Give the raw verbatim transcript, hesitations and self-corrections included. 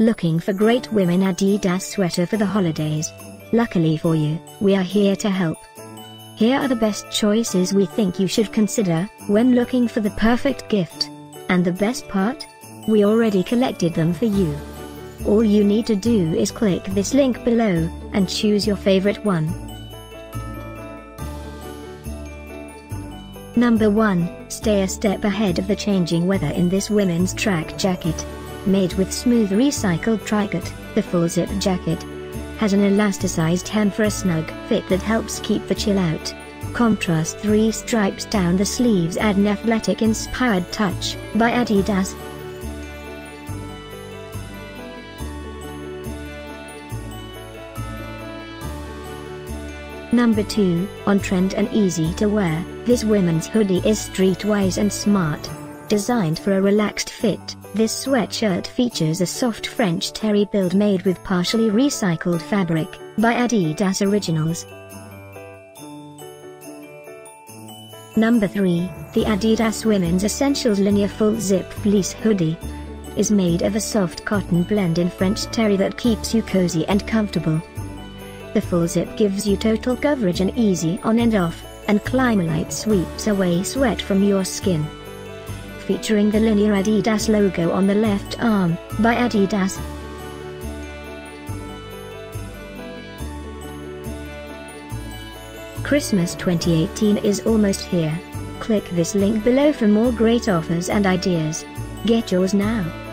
Looking for great women Adidas sweater for the holidays? Luckily for you, we are here to help. Here are the best choices we think you should consider when looking for the perfect gift. And the best part? We already collected them for you. All you need to do is click this link below and choose your favorite one. Number one. Stay a step ahead of the changing weather in this women's track jacket. Made with smooth recycled tricut, the full-zip jacket has an elasticized hem for a snug fit that helps keep the chill out. Contrast three stripes down the sleeves add an athletic-inspired touch, by Adidas. Number two, on-trend and easy to wear, this women's hoodie is streetwise and smart. Designed for a relaxed fit, this sweatshirt features a soft French terry build made with partially recycled fabric, by Adidas Originals. Number three, the Adidas Women's Essentials Linear Full Zip Fleece Hoodie is made of a soft cotton blend in French terry that keeps you cozy and comfortable. The full zip gives you total coverage and easy on and off, and Climalite sweeps away sweat from your skin. Featuring the linear Adidas logo on the left arm, by Adidas. Christmas twenty eighteen is almost here. Click this link below for more great offers and ideas. Get yours now.